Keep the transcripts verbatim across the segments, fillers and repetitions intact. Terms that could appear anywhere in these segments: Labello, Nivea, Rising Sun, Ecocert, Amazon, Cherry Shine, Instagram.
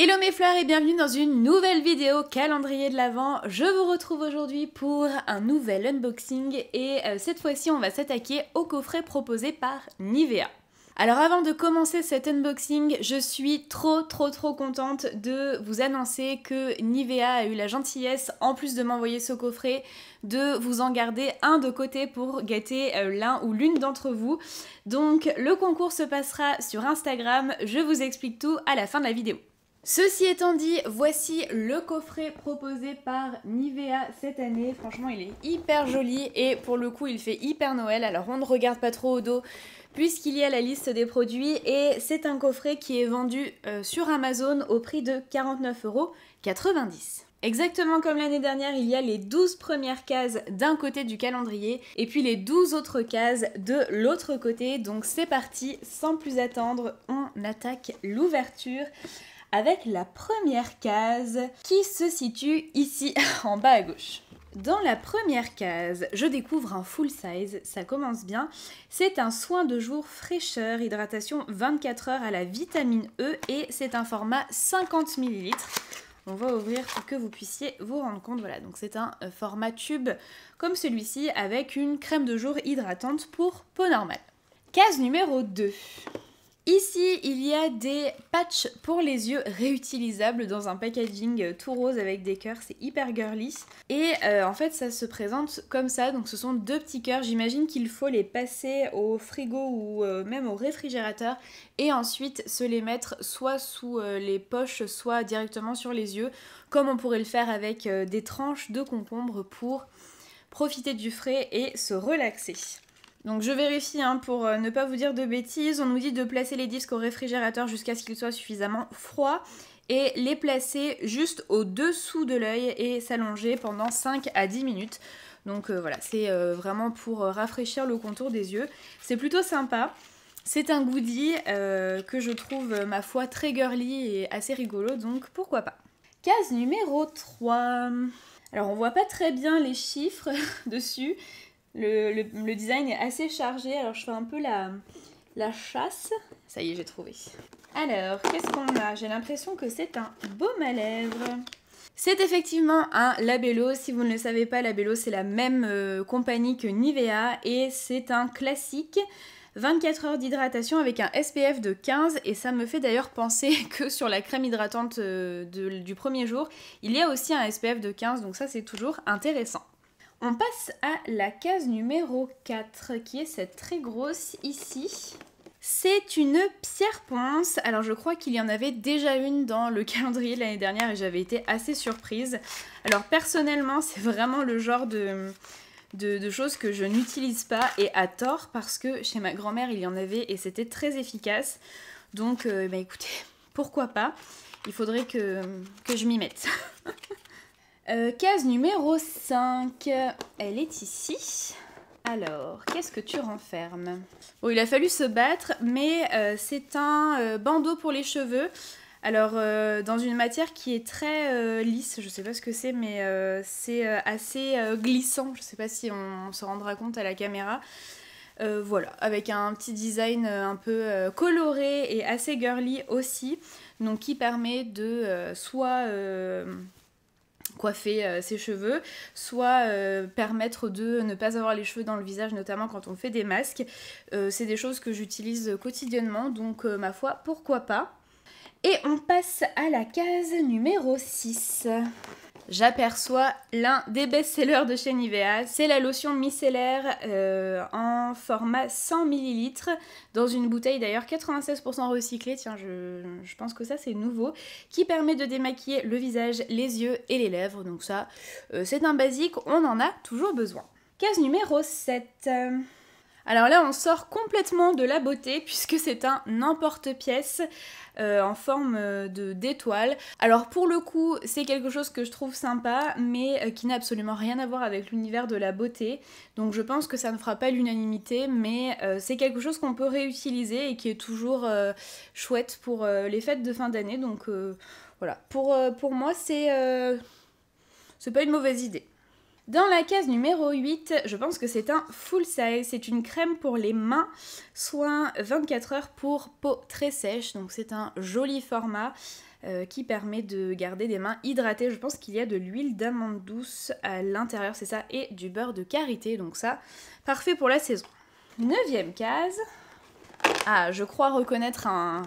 Hello mes fleurs et bienvenue dans une nouvelle vidéo calendrier de l'Avent. Je vous retrouve aujourd'hui pour un nouvel unboxing et euh, cette fois-ci on va s'attaquer au coffret proposé par Nivea. Alors avant de commencer cet unboxing, je suis trop trop trop contente de vous annoncer que Nivea a eu la gentillesse, en plus de m'envoyer ce coffret, de vous en garder un de côté pour gâter l'un ou l'une d'entre vous. Donc le concours se passera sur Instagram, je vous explique tout à la fin de la vidéo. Ceci étant dit, voici le coffret proposé par Nivea cette année. Franchement, il est hyper joli et pour le coup, il fait hyper Noël. Alors, on ne regarde pas trop au dos puisqu'il y a la liste des produits et c'est un coffret qui est vendu euh, sur Amazon au prix de quarante-neuf euros quatre-vingt-dix. Exactement comme l'année dernière, il y a les douze premières cases d'un côté du calendrier et puis les douze autres cases de l'autre côté. Donc, c'est parti, sans plus attendre, on attaque l'ouverture avec la première case qui se situe ici, en bas à gauche. Dans la première case, je découvre un full size, ça commence bien. C'est un soin de jour fraîcheur, hydratation vingt-quatre heures à la vitamine E et c'est un format cinquante millilitres. On va ouvrir pour que vous puissiez vous rendre compte. Voilà, donc c'est un format tube comme celui-ci avec une crème de jour hydratante pour peau normale. Case numéro deux. Ici, il y a des patchs pour les yeux réutilisables dans un packaging tout rose avec des cœurs, c'est hyper girly. Et euh, en fait, ça se présente comme ça, donc ce sont deux petits cœurs, j'imagine qu'il faut les passer au frigo ou euh, même au réfrigérateur et ensuite se les mettre soit sous euh, les poches, soit directement sur les yeux, comme on pourrait le faire avec euh, des tranches de concombre pour profiter du frais et se relaxer. Donc je vérifie hein, pour ne pas vous dire de bêtises, on nous dit de placer les disques au réfrigérateur jusqu'à ce qu'ils soient suffisamment froids et les placer juste au-dessous de l'œil et s'allonger pendant cinq à dix minutes. Donc euh, voilà, c'est euh, vraiment pour euh, rafraîchir le contour des yeux. C'est plutôt sympa, c'est un goodie euh, que je trouve euh, ma foi très girly et assez rigolo, donc pourquoi pas. Case numéro trois. Alors on voit pas très bien les chiffres dessus. Le, le, le design est assez chargé, alors je fais un peu la, la chasse. Ça y est, j'ai trouvé. Alors, qu'est-ce qu'on a? J'ai l'impression que c'est un baume à lèvres. C'est effectivement un Labello. Si vous ne le savez pas, Labello, c'est la même euh, compagnie que Nivea et c'est un classique. vingt-quatre heures d'hydratation avec un S P F de quinze et ça me fait d'ailleurs penser que sur la crème hydratante euh, de, du premier jour, il y a aussi un S P F de quinze, donc ça c'est toujours intéressant. On passe à la case numéro quatre, qui est cette très grosse ici. C'est une pierre ponce. Alors je crois qu'il y en avait déjà une dans le calendrier de l'année dernière et j'avais été assez surprise. Alors personnellement, c'est vraiment le genre de, de, de choses que je n'utilise pas et à tort parce que chez ma grand-mère, il y en avait et c'était très efficace. Donc euh, bah écoutez, pourquoi pas? Il faudrait que, que je m'y mette. Euh, case numéro cinq, elle est ici. Alors, qu'est-ce que tu renfermes? Bon, il a fallu se battre, mais euh, c'est un euh, bandeau pour les cheveux. Alors, euh, dans une matière qui est très euh, lisse, je sais pas ce que c'est, mais euh, c'est euh, assez euh, glissant. Je sais pas si on, on se rendra compte à la caméra. Euh, voilà, avec un petit design un peu euh, coloré et assez girly aussi. Donc, qui permet de euh, soit... Euh, coiffer euh, ses cheveux, soit euh, permettre de ne pas avoir les cheveux dans le visage, notamment quand on fait des masques. Euh, c'est des choses que j'utilise quotidiennement, donc euh, ma foi, pourquoi pas. Et on passe à la case numéro six. J'aperçois l'un des best-sellers de chez Nivea, c'est la lotion micellaire euh, en format cent millilitres, dans une bouteille d'ailleurs quatre-vingt-seize pour cent recyclée, tiens je, je pense que ça c'est nouveau, qui permet de démaquiller le visage, les yeux et les lèvres, donc ça euh, c'est un basique, on en a toujours besoin. Case numéro sept. Alors là on sort complètement de la beauté puisque c'est un n'importe-pièce euh, en forme d'étoile. Alors pour le coup c'est quelque chose que je trouve sympa mais qui n'a absolument rien à voir avec l'univers de la beauté. Donc je pense que ça ne fera pas l'unanimité mais euh, c'est quelque chose qu'on peut réutiliser et qui est toujours euh, chouette pour euh, les fêtes de fin d'année. Donc euh, voilà, pour, euh, pour moi c'est euh, c'est pas une mauvaise idée. Dans la case numéro huit, je pense que c'est un full size, c'est une crème pour les mains, soin vingt-quatre heures pour peau très sèche, donc c'est un joli format euh, qui permet de garder des mains hydratées. Je pense qu'il y a de l'huile d'amande douce à l'intérieur, c'est ça, et du beurre de karité, donc ça, parfait pour la saison. Neuvième case. Ah, je crois reconnaître un...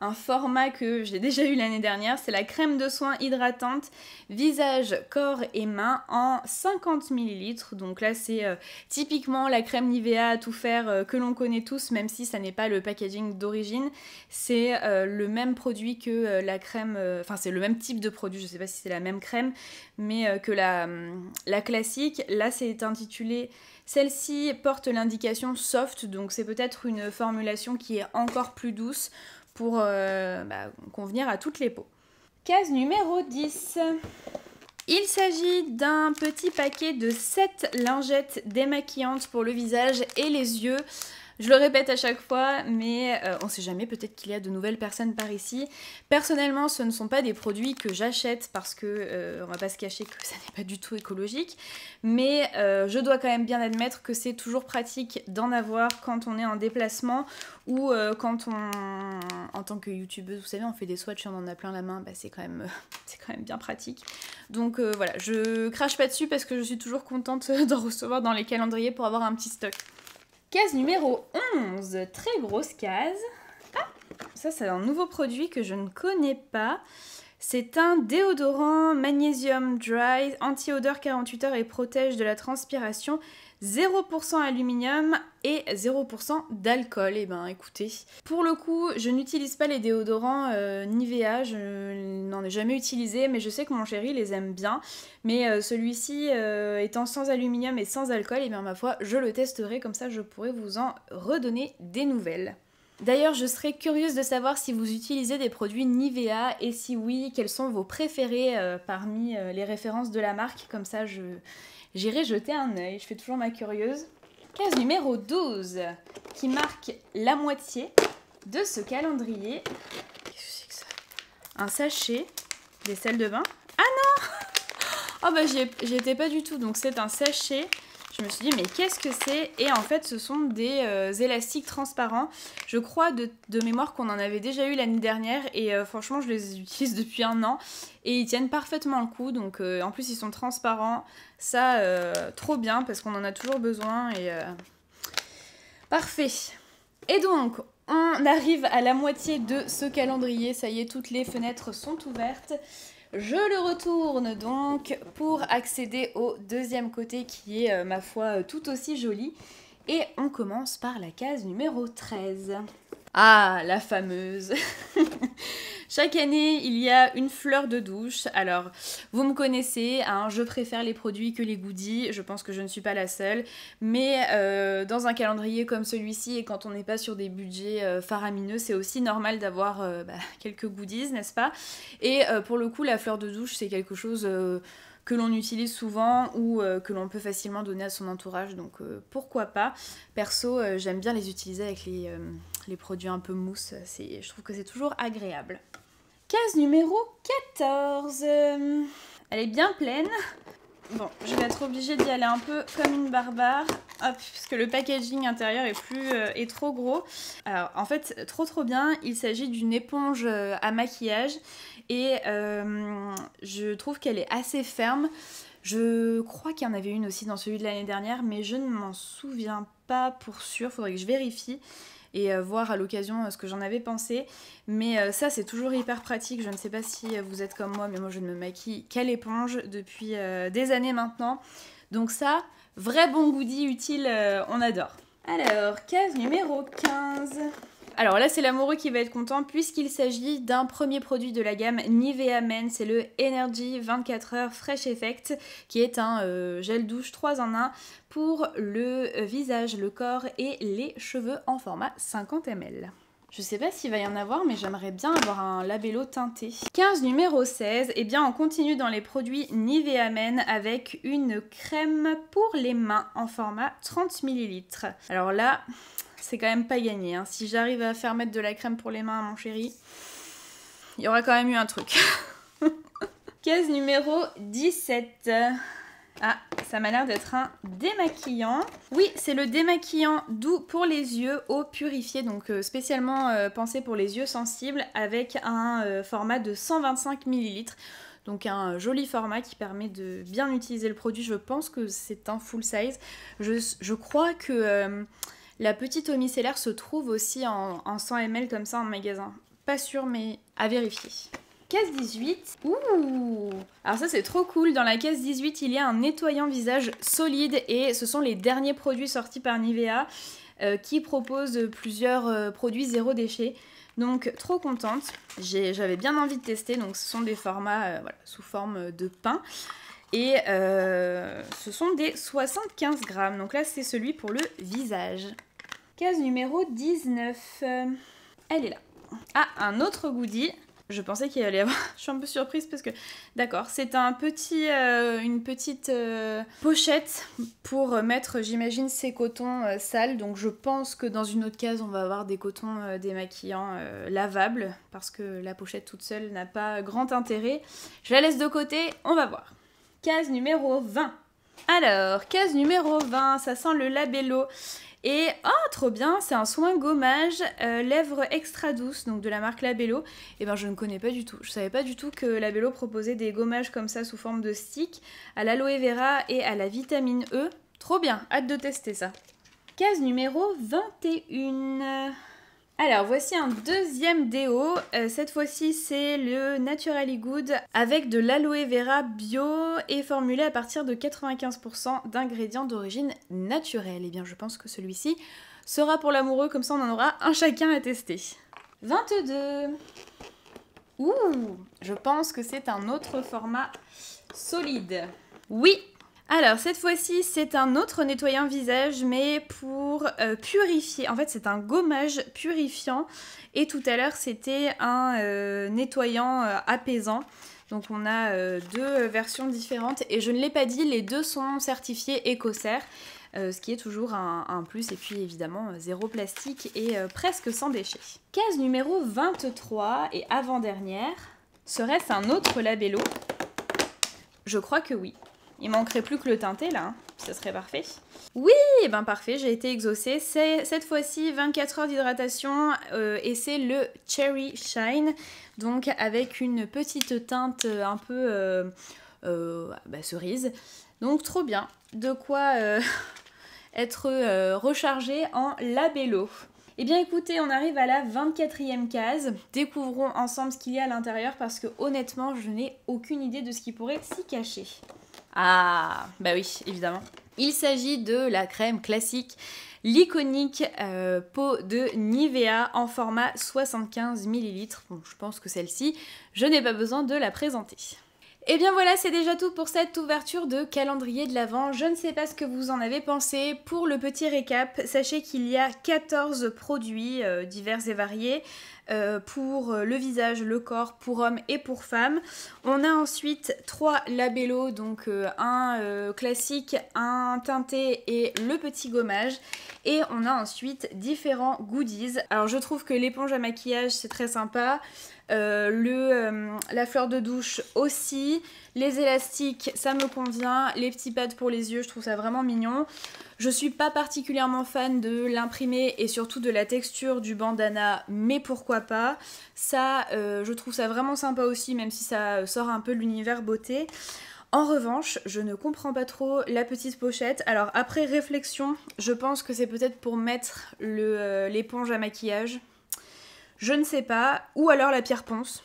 un format que j'ai déjà eu l'année dernière, c'est la crème de soin hydratante visage, corps et mains en cinquante millilitres. Donc là c'est euh, typiquement la crème Nivea à tout faire euh, que l'on connaît tous, même si ça n'est pas le packaging d'origine. C'est euh, le même produit que euh, la crème, enfin euh, c'est le même type de produit, je sais pas si c'est la même crème, mais euh, que la, euh, la classique. Là c'est intitulé, celle-ci porte l'indication soft, donc c'est peut-être une formulation qui est encore plus douce, pour euh, bah, convenir à toutes les peaux. Case numéro dix. Il s'agit d'un petit paquet de sept lingettes démaquillantes pour le visage et les yeux. Je le répète à chaque fois, mais euh, on ne sait jamais, peut-être qu'il y a de nouvelles personnes par ici. Personnellement, ce ne sont pas des produits que j'achète parce que, euh, on va pas se cacher que ça n'est pas du tout écologique, mais euh, je dois quand même bien admettre que c'est toujours pratique d'en avoir quand on est en déplacement ou euh, quand on, en tant que youtubeuse, vous savez, on fait des swatchs et on en a plein la main, bah, c'est quand même, euh, c'est quand même bien pratique. Donc euh, voilà, je crache pas dessus parce que je suis toujours contente d'en recevoir dans les calendriers pour avoir un petit stock. Case numéro onze, très grosse case. Ah, ça c'est un nouveau produit que je ne connais pas. C'est un déodorant magnésium dry, anti-odeur quarante-huit heures et protège de la transpiration, zéro pour cent aluminium et zéro pour cent d'alcool. Et ben écoutez, pour le coup, je n'utilise pas les déodorants euh, Nivea, je n'en ai jamais utilisé, mais je sais que mon chéri les aime bien. Mais euh, celui-ci euh, étant sans aluminium et sans alcool, et bien ma foi, je le testerai, comme ça je pourrai vous en redonner des nouvelles. D'ailleurs, je serais curieuse de savoir si vous utilisez des produits Nivea et si oui, quels sont vos préférés euh, parmi euh, les références de la marque. Comme ça, je j'irai jeter un œil. Je fais toujours ma curieuse. Case numéro douze qui marque la moitié de ce calendrier. Qu'est-ce que c'est que ça ? Un sachet des sels de bain. Ah non ! Oh bah j'y étais pas du tout. Donc c'est un sachet. Je me suis dit mais qu'est-ce que c'est? Et en fait ce sont des euh, élastiques transparents. Je crois de, de mémoire qu'on en avait déjà eu l'année dernière et euh, franchement je les utilise depuis un an et ils tiennent parfaitement le coup. Donc euh, en plus ils sont transparents, ça euh, trop bien parce qu'on en a toujours besoin et euh, parfait. Et donc on arrive à la moitié de ce calendrier, ça y est, toutes les fenêtres sont ouvertes. Je le retourne donc pour accéder au deuxième côté qui est, euh, ma foi, tout aussi joli. Et on commence par la case numéro treize. Ah, la fameuse. Chaque année, il y a une fleur de douche. Alors, vous me connaissez, hein, je préfère les produits que les goodies. Je pense que je ne suis pas la seule. Mais euh, dans un calendrier comme celui-ci, et quand on n'est pas sur des budgets euh, faramineux, c'est aussi normal d'avoir euh, bah, quelques goodies, n'est-ce pas? Et euh, pour le coup, la fleur de douche, c'est quelque chose... Euh, que l'on utilise souvent ou euh, que l'on peut facilement donner à son entourage, donc euh, pourquoi pas. Perso, euh, j'aime bien les utiliser avec les, euh, les produits un peu mousse, je trouve que c'est toujours agréable. Case numéro quatorze, euh, elle est bien pleine. Bon, je vais être obligée d'y aller un peu comme une barbare, hop, parce que le packaging intérieur est, plus, euh, est trop gros. Alors en fait, trop trop bien, il s'agit d'une éponge à maquillage et euh, je trouve qu'elle est assez ferme. Je crois qu'il y en avait une aussi dans celui de l'année dernière, mais je ne m'en souviens pas pour sûr, faudrait que je vérifie et euh, voir à l'occasion euh, ce que j'en avais pensé. Mais euh, ça c'est toujours hyper pratique, je ne sais pas si euh, vous êtes comme moi, mais moi je ne me maquille qu'à l'éponge depuis euh, des années maintenant. Donc ça, vrai bon goodie utile, euh, on adore. Alors, case numéro quinze. Alors là c'est l'amoureux qui va être content puisqu'il s'agit d'un premier produit de la gamme Nivea Men, c'est le Energy vingt-quatre heures Fresh Effect qui est un euh, gel douche trois en un pour le visage, le corps et les cheveux en format cinquante millilitres. Je sais pas s'il va y en avoir, mais j'aimerais bien avoir un labello teinté. Case numéro seize, et eh bien on continue dans les produits Nivea Men avec une crème pour les mains en format trente millilitres. Alors là, c'est quand même pas gagné, hein. Si j'arrive à faire mettre de la crème pour les mains à mon chéri, il y aura quand même eu un truc. Case numéro dix-sept. Ah, ça m'a l'air d'être un démaquillant. Oui, c'est le démaquillant doux pour les yeux eau purifiée, donc spécialement euh, pensé pour les yeux sensibles, avec un euh, format de cent vingt-cinq millilitres. Donc un joli format qui permet de bien utiliser le produit. Je pense que c'est un full size. Je, je crois que euh, la petite eau micellaire se trouve aussi en, en cent millilitres comme ça en magasin. Pas sûre, mais à vérifier. Case dix-huit. Ouh! Alors ça c'est trop cool. Dans la case dix-huit, il y a un nettoyant visage solide et ce sont les derniers produits sortis par Nivea euh, qui proposent plusieurs euh, produits zéro déchet. Donc trop contente, j'avais bien envie de tester, donc ce sont des formats euh, voilà, sous forme de pain et euh, ce sont des soixante-quinze grammes, donc là c'est celui pour le visage. Case numéro dix-neuf, euh, elle est là. Ah, un autre goodie, je pensais qu'il allait y avoir, je suis un peu surprise parce que, d'accord, c'est un petit, euh, une petite euh, pochette pour mettre, j'imagine, ces cotons euh, sales. Donc je pense que dans une autre case, on va avoir des cotons euh, démaquillants euh, lavables parce que la pochette toute seule n'a pas grand intérêt. Je la laisse de côté, on va voir. Case numéro vingt. Alors, case numéro vingt, ça sent le Labello. Et ah oh, trop bien, c'est un soin gommage euh, lèvres extra douces, donc de la marque Labello. Et ben je ne connais pas du tout, je savais pas du tout que Labello proposait des gommages comme ça sous forme de stick à l'aloe vera et à la vitamine E. Trop bien, hâte de tester ça. Case numéro vingt-et-un. Alors voici un deuxième déo, euh, cette fois-ci c'est le Naturally Good avec de l'aloe vera bio et formulé à partir de quatre-vingt-quinze pour cent d'ingrédients d'origine naturelle. Et bien je pense que celui-ci sera pour l'amoureux, comme ça on en aura un chacun à tester. vingt-deux. Ouh, je pense que c'est un autre format solide. Oui! Alors cette fois-ci c'est un autre nettoyant visage mais pour euh, purifier, en fait c'est un gommage purifiant et tout à l'heure c'était un euh, nettoyant euh, apaisant. Donc on a euh, deux versions différentes et je ne l'ai pas dit, les deux sont certifiés Ecocert, euh, ce qui est toujours un, un plus et puis évidemment euh, zéro plastique et euh, presque sans déchets. Case numéro vingt-trois et avant-dernière, serait-ce un autre Labello? Je crois que oui. Il manquerait plus que le teinté là, hein. Ça serait parfait. Oui, et ben parfait, j'ai été exaucée. C'est cette fois-ci vingt-quatre heures d'hydratation euh, et c'est le Cherry Shine. Donc avec une petite teinte un peu euh, euh, bah, cerise. Donc trop bien, de quoi euh, être euh, rechargée en Labello. Eh bien écoutez, on arrive à la vingt-quatrième case. Découvrons ensemble ce qu'il y a à l'intérieur parce que honnêtement, je n'ai aucune idée de ce qui pourrait s'y cacher. Ah, bah oui, évidemment. Il s'agit de la crème classique, l'iconique euh, peau de Nivea en format soixante-quinze millilitres. Bon, je pense que celle-ci, je n'ai pas besoin de la présenter. Et bien voilà, c'est déjà tout pour cette ouverture de calendrier de l'Avent. Je ne sais pas ce que vous en avez pensé. Pour le petit récap, sachez qu'il y a quatorze produits euh, divers et variés euh, pour le visage, le corps, pour hommes et pour femmes. On a ensuite trois Labello, donc euh, un euh, classique, un teinté et le petit gommage. Et on a ensuite différents goodies. Alors je trouve que l'éponge à maquillage, c'est très sympa. Euh, le, euh, la fleur de douche aussi, les élastiques ça me convient, les petits pads pour les yeux je trouve ça vraiment mignon. Je suis pas particulièrement fan de l'imprimé et surtout de la texture du bandana, mais pourquoi pas, ça euh, je trouve ça vraiment sympa aussi, même si ça sort un peu de l'univers beauté. En revanche, je ne comprends pas trop la petite pochette. Alors après réflexion, je pense que c'est peut-être pour mettre le, euh, l'éponge à maquillage. Je ne sais pas, ou alors la pierre ponce,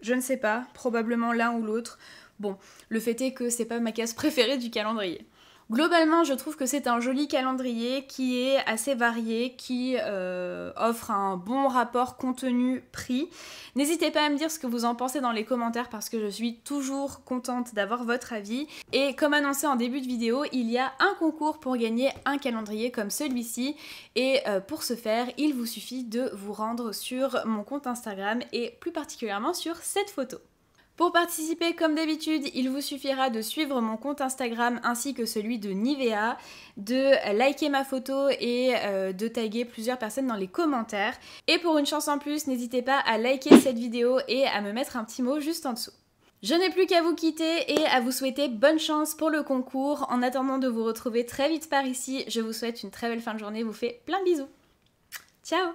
je ne sais pas, probablement l'un ou l'autre. Bon, le fait est que c'est pas ma case préférée du calendrier. Globalement, je trouve que c'est un joli calendrier qui est assez varié, qui euh, offre un bon rapport contenu-prix. N'hésitez pas à me dire ce que vous en pensez dans les commentaires parce que je suis toujours contente d'avoir votre avis. Et comme annoncé en début de vidéo, il y a un concours pour gagner un calendrier comme celui-ci. Et euh, pour ce faire, il vous suffit de vous rendre sur mon compte Instagram et plus particulièrement sur cette photo. Pour participer, comme d'habitude, il vous suffira de suivre mon compte Instagram ainsi que celui de Nivea, de liker ma photo et euh, de taguer plusieurs personnes dans les commentaires. Et pour une chance en plus, n'hésitez pas à liker cette vidéo et à me mettre un petit mot juste en dessous. Je n'ai plus qu'à vous quitter et à vous souhaiter bonne chance pour le concours. En attendant de vous retrouver très vite par ici, je vous souhaite une très belle fin de journée, vous fais plein de bisous. Ciao!